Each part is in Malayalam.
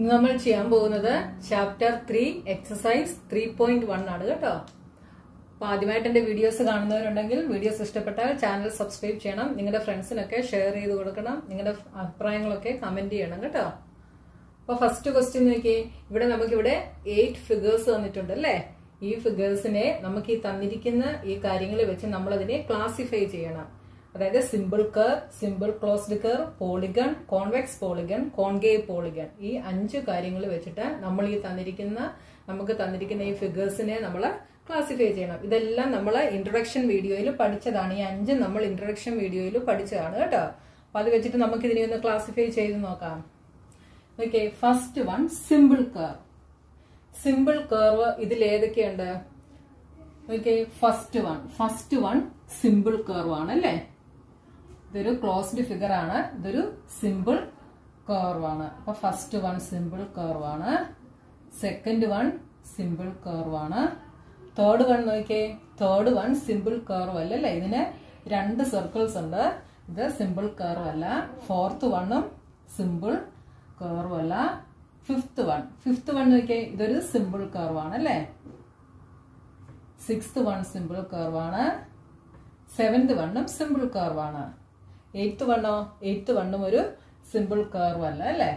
നമ്മൾ ചെയ്യാൻ പോകുന്നത് ചാപ്റ്റർ 3 എക്സസൈസ് 3.1 ആണ് കേട്ടോ. അപ്പോൾ ആദ്യമായിട്ട് എൻ്റെ വീഡിയോസ് കാണുന്നവരുണ്ടെങ്കിൽ വീഡിയോസ് ഇഷ്ടപ്പെട്ടാൽ ചാനൽ സബ്സ്ക്രൈബ് ചെയ്യണം, നിങ്ങളുടെ ഫ്രണ്ട്സിനൊക്കെ ഷെയർ ചെയ്ത് കൊടുക്കണം, നിങ്ങളുടെ അഭിപ്രായങ്ങളൊക്കെ കമന്റ് ചെയ്യണം കേട്ടോ. അപ്പോൾ ഫസ്റ്റ് ക്വസ്റ്റ്യൻ നോക്കിയേ, ഇവിടെ നമുക്കിവിടെ 8 ഫിഗേഴ്സ് തന്നിട്ടുണ്ട് അല്ലേ. ഈ ഫിഗേഴ്സിനെ നമുക്ക് ഈ തന്നിരിക്കുന്ന ഈ കാര്യങ്ങൾ വെച്ച് നമ്മളതിനെ ക്ലാസിഫൈ ചെയ്യണം. അതായത് simple curve, simple closed curve, polygon, convex polygon, concave polygon, ഈ 5 കാര്യങ്ങൾ വെച്ചിട്ട് നമ്മൾ ഈ നമുക്ക് തന്നിരിക്കുന്ന ഈ ഫിഗേഴ്സിനെ നമ്മൾ ക്ലാസിഫൈ ചെയ്യണം. ഇതെല്ലാം നമ്മൾ ഇൻട്രൊഡക്ഷൻ വീഡിയോയിൽ പഠിച്ചതാണ്. ഈ 5 നമ്മൾ ഇൻട്രൊഡക്ഷൻ വീഡിയോയിൽ പഠിച്ചതാണ് കേട്ടോ. അപ്പൊ അത് വെച്ചിട്ട് നമുക്ക് ഇതിനെ ഒന്ന് ക്ലാസിഫൈ ചെയ്ത് നോക്കാം. Okay, first one simple curve. Simple curve ഇതിൽ ഏതൊക്കെയുണ്ട്? Okay, first one simple curve ആണല്ലേ. ഇതൊരു ക്ലോസ്ഡ് ഫിഗർ ആണ്, ഇതൊരു സിമ്പിൾ കർവ് ആണ്. അപ്പൊ ഫസ്റ്റ് വൺ സിമ്പിൾ കർവ് ആണ്, സെക്കൻഡ് വൺ സിമ്പിൾ കർവ് ആണ്, തേർഡ് വൺ നോക്കിയേ, തേർഡ് വൺ സിമ്പിൾ കർവ് അല്ലല്ലേ, ഇതിന് 2 സർക്കിൾസ് ഉണ്ട്, ഇത് സിമ്പിൾ കർവ് അല്ല. ഫോർത്ത് വണ്ണും സിമ്പിൾ കർവ് അല്ല. ഫിഫ്ത്ത് വൺ നോക്കിയേ, ഇതൊരു സിമ്പിൾ കർവ് ആണ് അല്ലേ. സിക്സ്ത് വൺ സിമ്പിൾ കർവ് ആണ്, സെവൻത് വണ്ണും സിമ്പിൾ കർവ് ആണ്. എയ്ത്ത് വണ്ണും ഒരു സിമ്പിൾ കർവ് അല്ല അല്ലേ,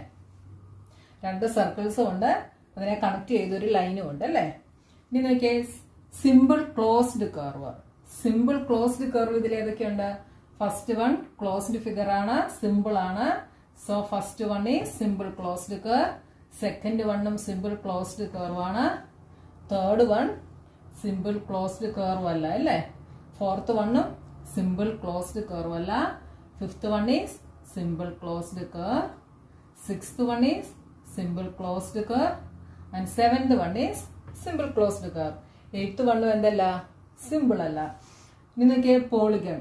2 സർക്കിൾസും ഉണ്ട്, അതിനെ കണക്ട് ചെയ്തൊരു ലൈനും ഉണ്ട് അല്ലേ. ഇനി നോക്കിയേ സിമ്പിൾ ക്ലോസ്ഡ് കർവ് ഇതിൽ ഏതൊക്കെയുണ്ട്? ഫസ്റ്റ് വൺ ക്ലോസ്ഡ് ഫിഗർ ആണ്, സിമ്പിൾ ആണ്, സോ ഫസ്റ്റ് വൺ ഈ സിമ്പിൾ ക്ലോസ്ഡ് കർവ്. സെക്കൻഡ് വണ്ണും സിമ്പിൾ ക്ലോസ്ഡ് കർവ് ആണ്. Third one simple closed curve അല്ല അല്ലേ. ഫോർത്ത് വണ്ണും സിമ്പിൾ ക്ലോസ്ഡ് കർവ് അല്ല. Fifth one is simple closed curve. Sixth one is simple closed curve and seventh one is simple closed curve. Eighth വണ്ണും എന്തല്ല, സിമ്പിൾ അല്ല. ഇനി നോക്കിയേ പോളിഗൺ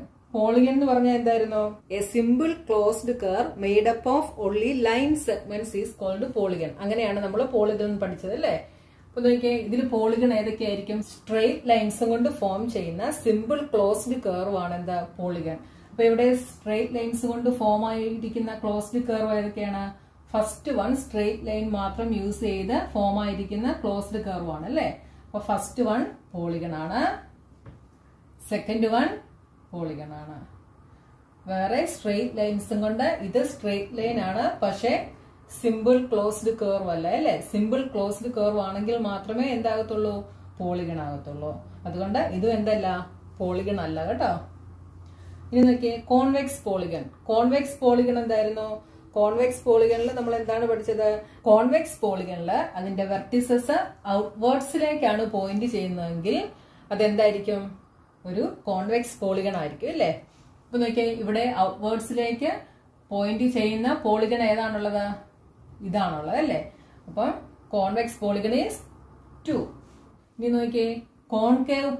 എന്ന് പറഞ്ഞാൽ എന്തായിരുന്നു? A simple closed curve made up of only line segments is called polygon. അങ്ങനെയാണ് നമ്മൾ പോളിഗൺ പഠിച്ചത് അല്ലേ. അപ്പൊ നോക്കിയേ ഇതിൽ പോളിഗൺ ഏതൊക്കെയായിരിക്കും? സ്ട്രെയിറ്റ് ലൈൻസും കൊണ്ട് ഫോം ചെയ്യുന്ന സിമ്പിൾ ക്ലോസ്ഡ് കർവ് ആണ് എന്താ പോളിഗൺ. അപ്പൊ ഇവിടെ സ്ട്രെയിറ്റ് ലൈൻസ് കൊണ്ട് ഫോം ആയിരിക്കുന്ന ക്ലോസ്ഡ് കർവ് ഏതൊക്കെയാണ്? ഫസ്റ്റ് വൺ സ്ട്രെയിറ്റ് ലൈൻ മാത്രം യൂസ് ചെയ്ത് ഫോം ആയിരിക്കുന്ന ക്ലോസ്ഡ് കർവ് ആണ് അല്ലേ. അപ്പൊ ഫസ്റ്റ് വൺ പോളിഗൺ ആണ്, സെക്കൻഡ് വൺ പോളിഗൺ ആണ്. വേറെ സ്ട്രെയിറ്റ് ലൈൻസും കൊണ്ട് ഇത് സ്ട്രെയിറ്റ് ലൈൻ ആണ്, പക്ഷെ സിമ്പിൾ ക്ലോസ്ഡ് കർവ് അല്ല അല്ലെ. സിമ്പിൾ ക്ലോസ്ഡ് കർവ് ആണെങ്കിൽ മാത്രമേ എന്താകത്തുള്ളൂ, പോളിഗൺ ആകത്തുള്ളൂ. അതുകൊണ്ട് ഇതും എന്തല്ല, പോളിഗൺ അല്ല കേട്ടോ. ഇനി നോക്കിയേ കോൺവെക്സ് പോളിഗൺ എന്തായിരുന്നു? കോൺവെക്സ് പോളിഗണിൽ നമ്മൾ എന്താണ് പഠിച്ചത്? കോൺവെക്സ് പോളിഗണിൽ അതിന്റെ വെർട്ടിസസ് ഔട്ട്വേർഡ്സിലേക്കാണ് പോയിന്റ് ചെയ്യുന്നതെങ്കിൽ അതെന്തായിരിക്കും, ഒരു കോൺവെക്സ് പോളിഗൺ ആയിരിക്കും അല്ലേ. അപ്പൊ നോക്കിയാൽ ഇവിടെ ഔട്ട്വേർഡ്സിലേക്ക് പോയിന്റ് ചെയ്യുന്ന പോളിഗൺ ഏതാണുള്ളത്? ഇതാണുള്ളത് അല്ലേ. അപ്പം കോൺവെക്സ് പോളിഗൺ ഈസ് 2. ഇനി നോക്കിയേ കോൺകേവ്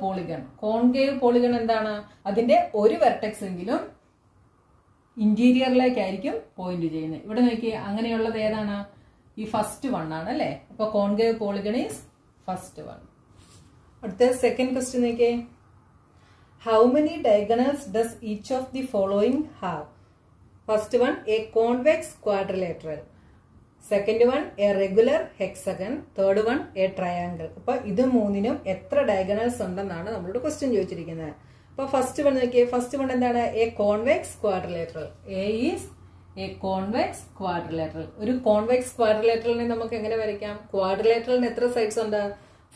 പോളിഗൺ എന്താണ്? അതിന്റെ ഒരു വെർട്ടെക്സ് എങ്കിലും ഇന്റീരിയറിലേക്കായിരിക്കും പോയിന്റ് ചെയ്യുന്നത്. ഇവിടെ നോക്കിയേ അങ്ങനെയുള്ളത് ഏതാണ്? ഈ ഫസ്റ്റ് വൺ ആണ് അല്ലേ. അപ്പൊ concave polygon is first one. അടുത്ത സെക്കൻഡ് ക്വസ്റ്റ്യൻ നോക്കിയേ, how many diagonals does each of the following have? First one a convex quadrilateral, second one a regular hexagon, third one a triangle. അപ്പൊ ഇത് 3നും എത്ര ഡയഗണൽസ് ഉണ്ടെന്നാണ് നമ്മളോട് ക്വസ്റ്റ്യൻ ചോദിച്ചിരിക്കുന്നത്. അപ്പൊ ഫസ്റ്റ് വൺ നോക്കിയേ, ഫസ്റ്റ് വൺ എന്താണ്? A convex quadrilateral. A is a convex quadrilateral. ഒരു കോൺവെക്സ് ക്വാഡ്രിലേറ്ററലിനെ നമുക്ക് എങ്ങനെ വരയ്ക്കാം? ക്വാഡ്രിലേറ്ററലിന് എത്ര സൈഡ്സ് ഉണ്ട്?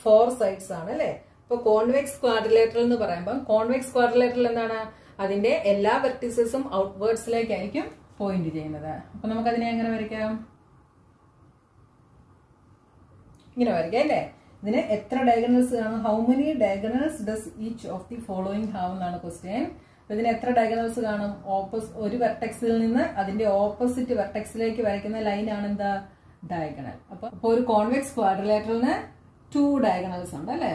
4 സൈഡ്സ് ആണ് അല്ലെ. ഇപ്പൊ കോൺവെക്സ് ക്വാഡ്രിലേറ്ററൽ എന്ന് പറയുമ്പോൾ കോൺവെക്സ് ക്വാഡ്രിലേറ്ററൽ എന്താണ്? അതിന്റെ എല്ലാ വെർട്ടിസസും ഔട്ട്വേർഡ്സിലേക്കായിരിക്കും പോയിന്റ് ചെയ്യുന്നത്. അപ്പൊ നമുക്ക് അതിനെ എങ്ങനെ വരയ്ക്കാം? ഇങ്ങനെ വരയ്ക്കാം അല്ലേ. ഇതിന് എത്ര ഡയഗണൽസ് ആണ്? How many diagonals does each of the following have എന്നാണ് ക്വസ്റ്റ്യൻ. ഇതിന് എത്ര ഡയഗണൽസ് കാണും? ഒരു വെർട്ടെക്സിൽ നിന്ന് അതിന്റെ ഓപ്പോസിറ്റ് വെർട്ടെക്സിലേക്ക് വരയ്ക്കുന്ന ലൈൻ ആണ് എന്താ, ഡയഗണൽ. അപ്പൊ ഒരു കോൺവെക്സ് ക്വാഡ്രിലേറ്ററലിന് 2 ഡയഗണൽസ് ഉണ്ട് അല്ലേ.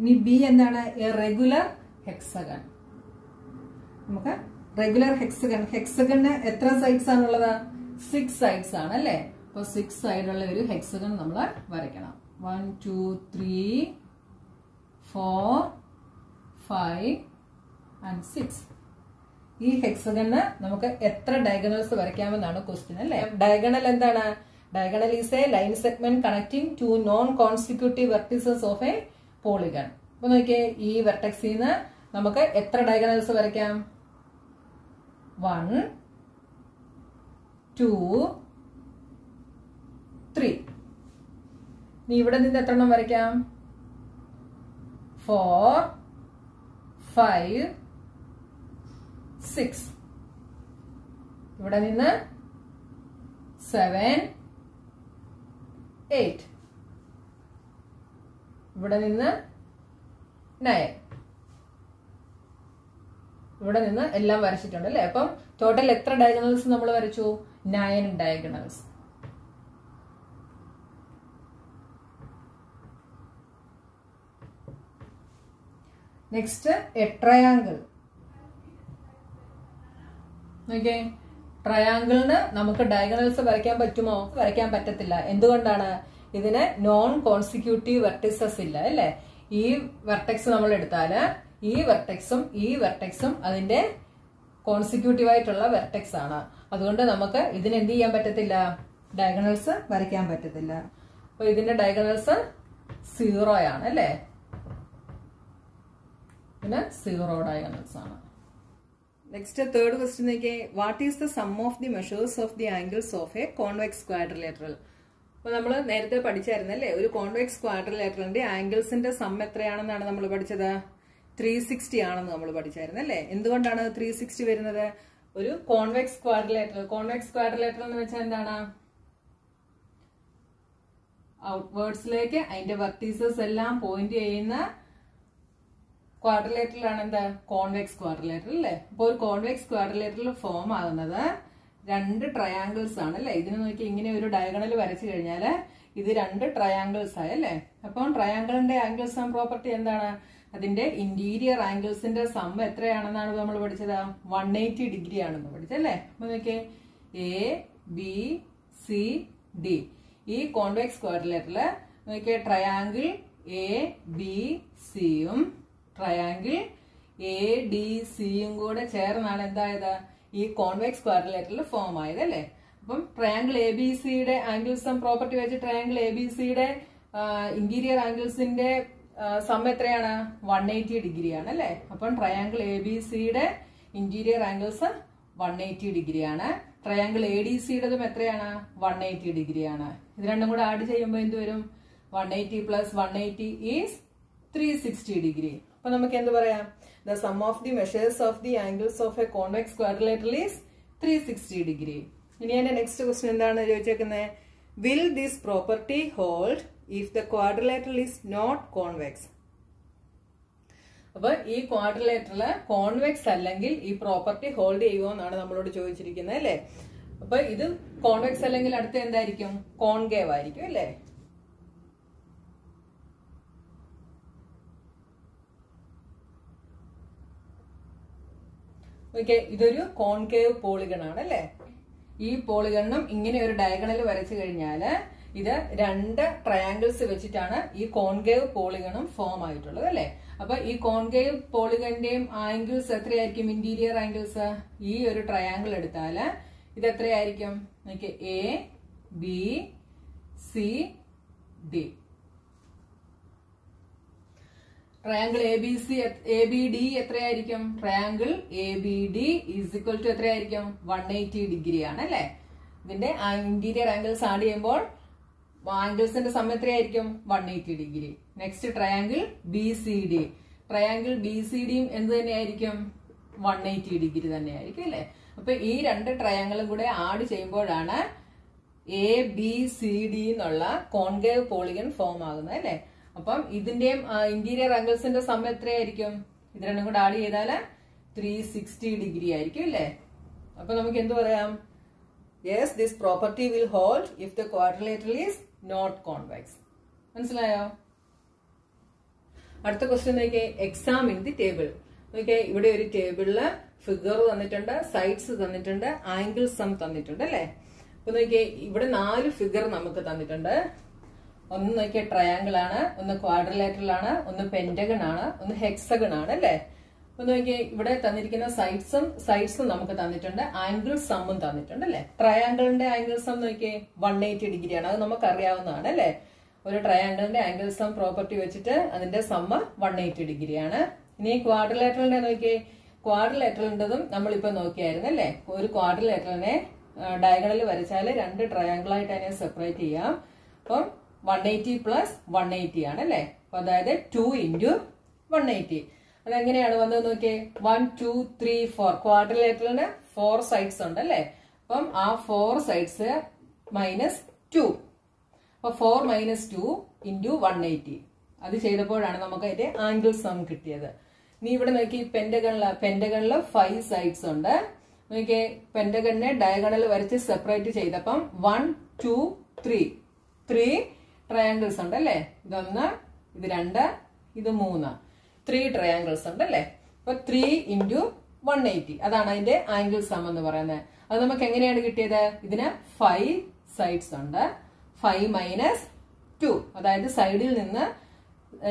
ഇനി ബി എന്താണ്? A regular hexagon. നമുക്ക് റെഗുലർ ഹെക്സഗണ് എത്ര സൈഡ്സ് ആണുള്ളത്? 6 സൈഡ്സ് ആണ് അല്ലേ. അപ്പൊ 6 സൈഡുള്ള ഒരു ഹെക്സഗൺ നമ്മൾ വരയ്ക്കണം. 1 2 3 4 5 and 6. ഈ ഹെക്സഗണ് നമുക്ക് എത്ര ഡയഗണൽസ് വരയ്ക്കാമെന്നാണ് ക്വസ്റ്റ്യൻ അല്ലേ? ഡയഗണൽ എന്താണ്? Diagonal is a line segment connecting two non consecutive vertices of a polygon. അപ്പോൾ നോക്കിയേ, ഈ വെർട്ടെക്സിൽ നിന്ന് നമുക്ക് എത്ര ഡയഗണൽസ് വരയ്ക്കാം? 1, 2, 3. ഇനി ഇവിടെ നിന്ന് എത്ര എണ്ണം വരയ്ക്കാം? 4, 5, 6. ഇവിടെ നിന്ന് 7, 8. ഇവിടെ നിന്ന് 9. ഇവിടെ നിന്ന് എല്ലാം വരച്ചിട്ടുണ്ട് അല്ലേ? അപ്പം ടോട്ടൽ എത്ര ഡയഗണൽസ് നമ്മൾ വരച്ചു? 9 diagonals. Next a triangle. Okay, ട്രയാങ്കിളിന് നമുക്ക് ഡയഗണൽസ് വരയ്ക്കാൻ പറ്റുമോ? വരയ്ക്കാൻ പറ്റത്തില്ല. എന്തുകൊണ്ടാണ്? ഇതിന് നോൺ കോൺസിക്യൂട്ടീവ് വെർട്ടിസസ് ഇല്ല അല്ലേ? ഈ വെർട്ടെക്സ് നമ്മൾ എടുത്താല് ഈ വെർട്ടെക്സും ഈ വെർട്ടെക്സും അതിന്റെ കോൺസിക്യൂട്ടീവ് ആയിട്ടുള്ള വെർട്ടെക്സ് ആണ്. അതുകൊണ്ട് നമുക്ക് ഇതിന് എന്ത് ചെയ്യാൻ പറ്റത്തില്ല? ഡയഗണൽസ് വരയ്ക്കാൻ പറ്റത്തില്ല. അപ്പൊ ഇതിന്റെ ഡയഗണൽസ് 0 ആണ് അല്ലേ? പിന്നെ 0 ഡയഗണൽസ് ആണ്. നെക്സ്റ്റ് തേർഡ് ക്വസ്റ്റ്യൻ നോക്കിയേ, what is the sum of the measures of the angles of a convex quadrilateral? അപ്പോൾ നമ്മൾ നേരത്തെ പഠിച്ചായിരുന്നല്ലേ, ഒരു കോൺവെക്സ് ക്വാഡ്രിലേറ്ററിന്റെ ആംഗിൾസിന്റെ സം എത്രയാണെന്നാണ് നമ്മൾ പഠിച്ചത്? 360 ആണെന്ന് നമ്മൾ പഠിച്ചായിരുന്നല്ലേ? എന്തുകൊണ്ടാണ് 360 വരുന്നത്? ഒരു കോൺവെക്സ് ക്വാഡ്രിലേറ്ററൽ, കോൺവെക്സ് ക്വാഡ്രിലേറ്ററൽ എന്ന് വെച്ചാൽ എന്താണ്? ഔട്ട്വേർഡ്സിലേക്ക് അതിന്റെ വെർട്ടീസസ് എല്ലാം പോയിന്റ് ചെയ്യുന്ന ക്വാഡ്രിലേറ്ററിലാണ് എന്താ? കോൺവെക്സ് ക്വാഡ്രിലേറ്ററൽ അല്ലേ? അപ്പോൾ ഒരു കോൺവെക്സ് ക്വാഡ്രിലേറ്ററൽ ഫോം ആകുന്നത് 2 ട്രയാങ്കിൾസ് ആണ് അല്ലേ? ഇതിന് നോക്കി ഇങ്ങനെ ഒരു ഡയഗണൽ വരച്ചു കഴിഞ്ഞാൽ ഇത് 2 ട്രയാങ്കിൾസ് ആയി അല്ലേ? അപ്പം ട്രയാങ്കിളിന്റെ ആംഗിൾസ് ആൻഡ് പ്രോപ്പർട്ടി എന്താണ്? അതിന്റെ ഇന്റീരിയർ ആംഗിൾസിന്റെ സം എത്രയാണെന്നാണ് നമ്മൾ പഠിച്ചത്? 180 ഡിഗ്രി ആണെന്ന് പഠിച്ചല്ലേ? അപ്പൊ നോക്കിയേ, A, B, C, D ഈ കോൺവെക്സ് ക്വാഡ്രിലേറ്ററിൽ നോക്കിയേ, ട്രയാങ്കിൾ A, B, Cയും ട്രയാങ്കിൾ A, D, Cയും കൂടെ ചേർന്നാണ് എന്തായത്? ഈ കോൺവെക്സ് ക്വാഡ്രിലേറ്ററിൽ ഫോം ആയത് അല്ലേ? അപ്പം ട്രയാങ്കിൾ ABCയുടെ ആംഗിൾസ് ആൻഡ് പ്രോപ്പർട്ടി വെച്ച് ട്രയാങ്കിൾ ABCയുടെ ഇന്റീരിയർ ആംഗിൾസിന്റെ സം എത്രയാണ്? 180 ഡിഗ്രി ആണ് അല്ലേ? അപ്പം ട്രയാങ്കിൾ ABCയുടെ ഇന്റീരിയർ ആംഗിൾസ് 180 ഡിഗ്രി ആണ്. ട്രയാങ്കിൾ ADCയുടേതും എത്രയാണ്? 180 ഡിഗ്രി ആണ്. ഇത് രണ്ടും കൂടെ ആഡ് ചെയ്യുമ്പോൾ എന്ത് വരും? 180 + 180 = 360 ഡിഗ്രി. അപ്പൊ നമുക്ക് എന്ത് പറയാം? The sum of the measures of the angles of a convex quadrilateral is 360 degree. ഇനി എന്റെ നെക്സ്റ്റ് ക്വസ്റ്റ്യൻ എന്താണ് ചോദിച്ചേക്കുന്നത്? Will this property hold if the quadrilateral is not convex? അപ്പോൾ ഈ ക്വാഡ്രിലേറ്ററൽ കോൺവെക്സ് അല്ലെങ്കിൽ ഈ പ്രോപ്പർട്ടി ഹോൾഡ് ചെയ്യുമോ എന്നാണ് നമ്മളോട് ചോദിച്ചിരിക്കുന്നത് അല്ലേ? അപ്പൊ ഇത് കോൺവെക്സ് അല്ലെങ്കിൽ അടുത്ത എന്തായിരിക്കും? കോൺകേവ് ആയിരിക്കും അല്ലേ? ഓക്കെ, ഇതൊരു കോൺകേവ് പോളിഗൺ ആണ് അല്ലേ? ഈ പോളിഗണും ഇങ്ങനെ ഒരു ഡയഗണൽ വരച്ചു കഴിഞ്ഞാല് ഇത് 2 ട്രയാങ്കിൾസ് വെച്ചിട്ടാണ് ഈ കോൺകേവ് പോളിഗണും ഫോം ആയിട്ടുള്ളത് അല്ലെ? അപ്പൊ ഈ കോൺകേവ് പോളിഗന്റെയും ആംഗിൾസ് എത്രയായിരിക്കും? Interior angles. ഈ ഒരു ട്രയാങ്കിൾ എടുത്താല് ഇത് എത്രയായിരിക്കും? നോക്കിയേ, A, B, C, D. Triangle A, B, D എത്രയായിരിക്കും? ട്രയാങ്കിൾ ABD = എത്രയായിരിക്കും? 180 ഡിഗ്രി ആണ് അല്ലെ? ഇതിന്റെ ഇന്റീരിയർ ആംഗിൾസ് ആഡ് ചെയ്യുമ്പോൾ ആംഗിൾസിന്റെ സം എത്രയായിരിക്കും? 180 degree. Next triangle BCD. Triangle BCDയും എന്ത് തന്നെയായിരിക്കും? 180 ഡിഗ്രി തന്നെയായിരിക്കും അല്ലെ? അപ്പൊ ഈ 2 ട്രയാങ്കിളും കൂടെ ആഡ് ചെയ്യുമ്പോഴാണ് ABCD എന്നുള്ള കോൺകേവ് പോളിഗൺ ഫോം ആകുന്നത് അല്ലെ? അപ്പം ഇതിന്റെയും ഇന്റീരിയർ ആംഗിൾസിന്റെ സം എത്രയായിരിക്കും? ഇത് രണ്ടും കൂടെ ആഡ് ചെയ്താല് 360 ഡിഗ്രി ആയിരിക്കും അല്ലെ? അപ്പൊ നമുക്ക് എന്ത് പറയാം? Yes, this property will hold if the quadrilateral is not convex. മനസ്സിലായോ? അടുത്ത ക്വസ്റ്റ്യൻ നോക്കിയേ, എക്സാമിൻ ദി ടേബിൾ. നോക്കിയാൽ ഇവിടെ ഒരു ടേബിളില് ഫിഗർ തന്നിട്ടുണ്ട്, സൈഡ്സ് തന്നിട്ടുണ്ട്, ആംഗിൾ സം തന്നിട്ടുണ്ട് അല്ലെ? അപ്പൊ നോക്കിയേ, ഇവിടെ 4 ഫിഗർ നമുക്ക് തന്നിട്ടുണ്ട്. ट्रायांगल क्वाड्रिलेटरल पेंटागन हेक्सागन अल्ले इवडे तन्निरिक्कुन्न साइड्स नमुक्क तन्निट्टुണ്ട് ആംഗിൾ സമ്മും തന്നിട്ടുണ്ട് അല്ലേ ട്രയാങ്കിളിന്റെ ആംഗിൾ സം നോക്കിയേ 180 ഡിഗ്രിയാണ് അത് നമുക്ക് അറിയാവുന്നതാണ് അല്ലേ ഒരു ട്രയാങ്കിളിന്റെ ആംഗിൾ സം പ്രോപ്പർട്ടി വെച്ചിട്ട് അതിന്റെ സമ്മ 180 ഡിഗ്രിയാണ് ഇനി ക്വാഡ്രിലേറ്ററലിനെ നോക്കിയേ ക്വാഡ്രിലേറ്ററലിന്റെതും നമ്മൾ ഇപ്പോൾ നോക്കിയായിരുന്നു അല്ലേ ഒരു ക്വാഡ്രിലേറ്ററലിനെ ഡയഗണലി വരച്ചാൽ രണ്ട് ട്രയാങ്കിൾ ആയിട്ട് അതിനെ സെപ്പറേറ്റ് ചെയ്യാം അപ്പോൾ 180 + 180 ആണ് അല്ലേ അപ്പോൾ അതായത് 2 * 180 अदे वह नोकिये 1 2 3 4 क्वाड्रिलेटरल 4 साइड्स फोर साइड्स -2 अब 4 - 2 इंटू 180 अदान नमुक आंगल सम कीवे नोकी पेंटागन 5 साइड्स नोकिये पेंटागन डायगोनल वरच्च सेपरेट 1 2 3 ट्रायंगल्स इत 3 3 ट्रायंगल्स ഉണ്ടല്ലേ അപ്പോൾ 3 * 180 അതാണ് അതിന്റെ ആംഗിൾ സം എന്ന് പറയുന്നത് അത് നമുക്ക് എങ്ങനെയാണ് കിട്ടിയത് ഇതിന 5 സൈഡ്സ് ഉണ്ട് 5 - 2 അതായത് സൈഡിൽ നിന്ന്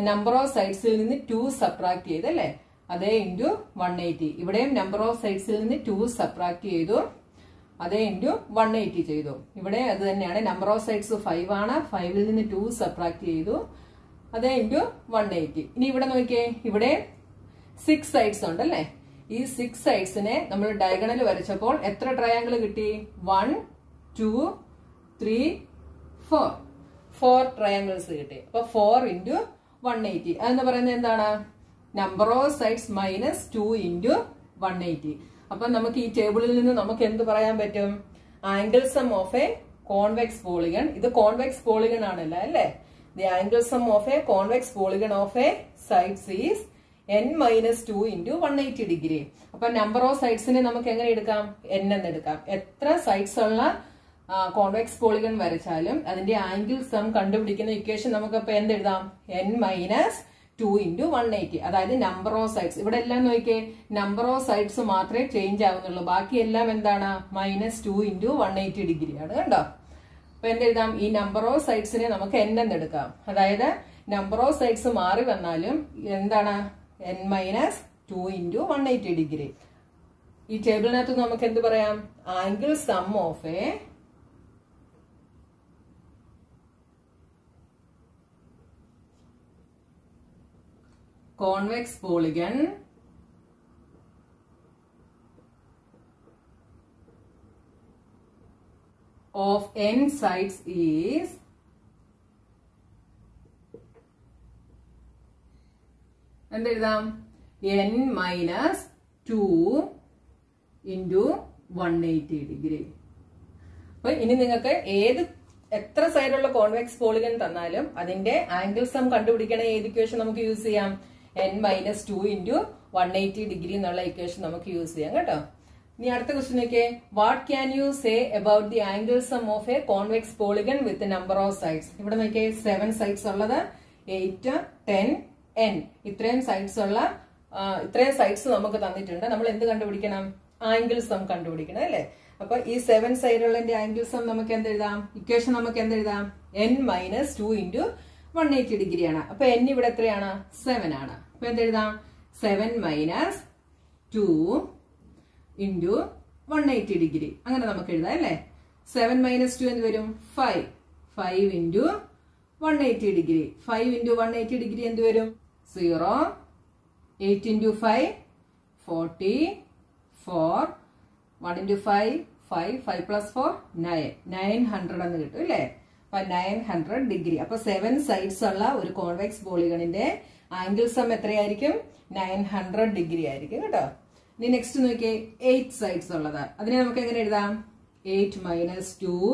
നമ്പർ ഓഫ് സൈഡ്സിൽ നിന്ന് 2 സബ്ട്രാക്ട് ചെയ്തല്ലേ അതേ * 180 ഇവിടെയും നമ്പർ ഓഫ് സൈഡ്സിൽ നിന്ന് 2 സബ്ട്രാക്ട് ചെയ്തു അതേ * 180 ചെയ്തു ഇവിടെ അത് തന്നെയാണ് നമ്പർ ഓഫ് സൈഡ്സ് 5 ആണ് 5 ൽ നിന്ന് 2 സബ്ട്രാക്ട് ചെയ്തു अदे इंटू 180 इन नोकिये इवडे 6 साइड्स उंडल्ले ई 6 साइड्स ने नम्मल डायगोनल वरच्चप्पोल एत्र ट्रायंगल किट्टी 1 2 3 4 4 ट्रायंगल्स किट्टी अप्पो 4 इंटू 180 अदन्न परयुन्न एंदाणु नंबर ऑफ साइड्स -2 इंटू 180 अप्पो नमुक्क ई टेबിളിൽ നിന്ന് നമുക്ക് എന്തു പറയാൻ പറ്റും angle sum of a convex polygon ഇത് കോൺവെക്സ് പോളിഗൺ ആണല്ലേ അല്ലേ The angle sum of a convex polygon of a sides is n - 2 into 180 degree. അപ്പോൾ number of sides നെ നമുക്ക് എങ്ങനെ എടുക്കാം n എന്ന് എടുക്കാം. എത്ര sides ഉള്ള convex polygon വരച്ചാലും അതിന്റെ angle sum കണ്ടുപിടിക്കുന്ന equation നമുക്ക് അപ്പോൾ എന്ത് എഴുതാം n - 2 into 180. അതായത് number of sides. ഇവിടെ എല്ലാം നോക്കിക്കേ number of sides മാത്രമേ change ആവുന്നുള്ളൂ. ബാക്കി എല്ലാം എന്താണ് -2 into 180 degree ആണ് കണ്ടോ. അപ്പോൾ എന്ത് എഴുതാം ഈ നമ്പർ ഓഫ് സൈഡ്സിനെ നമുക്ക് n എന്ന് എടുക്കാം അതായത് നമ്പർ ഓഫ് സൈഡ്സ് മാറി വന്നാലും എന്താണ് n - 2 * 180 ഡിഗ്രി ഈ ടേബിളിനകത്ത് നമുക്ക് എന്ത് പറയാം angle sum of a convex polygon of n sides is and n - 2 into 180 degree അപ്പോൾ ഇനി നിങ്ങൾക്ക് ഏത് എത്ര സൈഡുള്ള കോൺവെക്സ് പോളിഗൺ തന്നാലും അതിന്റെ ആംഗിൾ സം കണ്ടുപിടിക്കണ ഏത് ഇക്വേഷൻ നമുക്ക് യൂസ് ചെയ്യാം n - 2 into 180 degree എന്നുള്ള ഇക്വേഷൻ നമുക്ക് യൂസ് ചെയ്യാം കേട്ടോ ഇനി അടുത്ത ക്വസ്റ്റ്യൻ നോക്കേ what can you say about the angle sum of a convex polygon with number of sides ഇവിടെ നോക്കേ 7 സൈഡ്സ് ഉള്ളത് 8 10 n ഇത്രയും സൈഡ്സ് നമുക്ക് തന്നിട്ടുണ്ട് നമ്മൾ എന്ത് കണ്ടുപിടിക്കണം ആംഗിൾ സം കണ്ടുപിടിക്കണം അല്ലേ അപ്പോൾ ഈ 7 സൈഡുള്ളതിന്റെ ആംഗിൾ സം നമുക്ക് എന്ത് എഴുതാം ഇക്വേഷൻ നമുക്ക് എന്ത് എഴുതാം n - 2 into 180 ഡിഗ്രി ആണ് അപ്പോൾ n ഇവിടെ എത്രയാണ് 7 ആണ് അപ്പോൾ എന്ത് എഴുതാം 7 - 2 इंटू 180 डिग्री अगर नमुक 7 - 2 5 5 इंटू 180 डिग्री 5 इंटू 180 डिग्री एंतु 0 8 इंटू 5 44 1 इंटू 5 5 5 प्लस 4 900 900 डिग्री अब 7 साइड्स और कॉन्वेक्स पॉलीगनिन्टे एंगल सम 900 डिग्री आयिरिक्कुम केട്ടോ नी नेक्स्ट नोक्किये 8 साइड्स अदिने नमुक्क एंगने एഴുതാം 8 - 2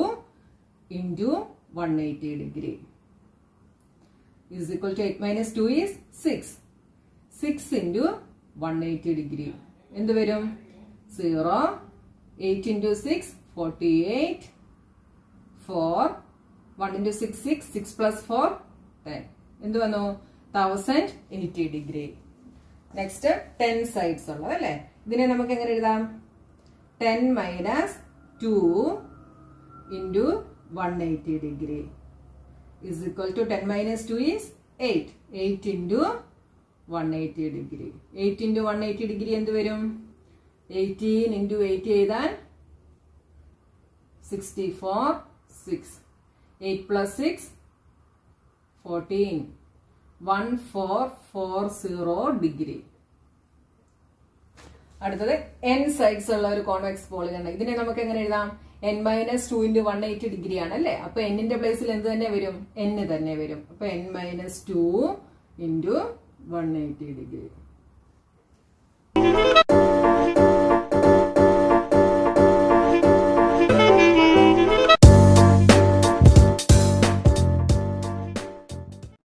into 180 degree is equal to 8 - 2 is 6 into 180 degree എന്തു വരും 0 8 into 6 48 4 1 into 6 6 plus 4 10 എന്തു വന്നു 1080 degree नेक्स्ट 10 sides ഉള്ളതല്ലേ ഇതിനെ നമുക്ക് എങ്ങനെ എഴുതാം 10 - 2 into 180 degree is equal to 10 minus 2 is 8. 8 into 180 degree. 8 into 180 degree endu varum? 18 into 80 edan 64. 6. 8 plus 6 14. 1440 degree. അടുത്തത് n സൈഡ്സ് ഉള്ള ഒരു കോൺവെക്സ് പോളിഗൺ ആണ്. ഇതിനെ നമുക്ക് എങ്ങനെ എഴുതാം? n - 2 * 180 ഡിഗ്രി ആണ് അല്ലേ? അപ്പോൾ n ന്റെ പ്ലേസിൽ എന്ത് തന്നെ വരും? n തന്നെ വരും. അപ്പോൾ n - 2 * 180 ഡിഗ്രി.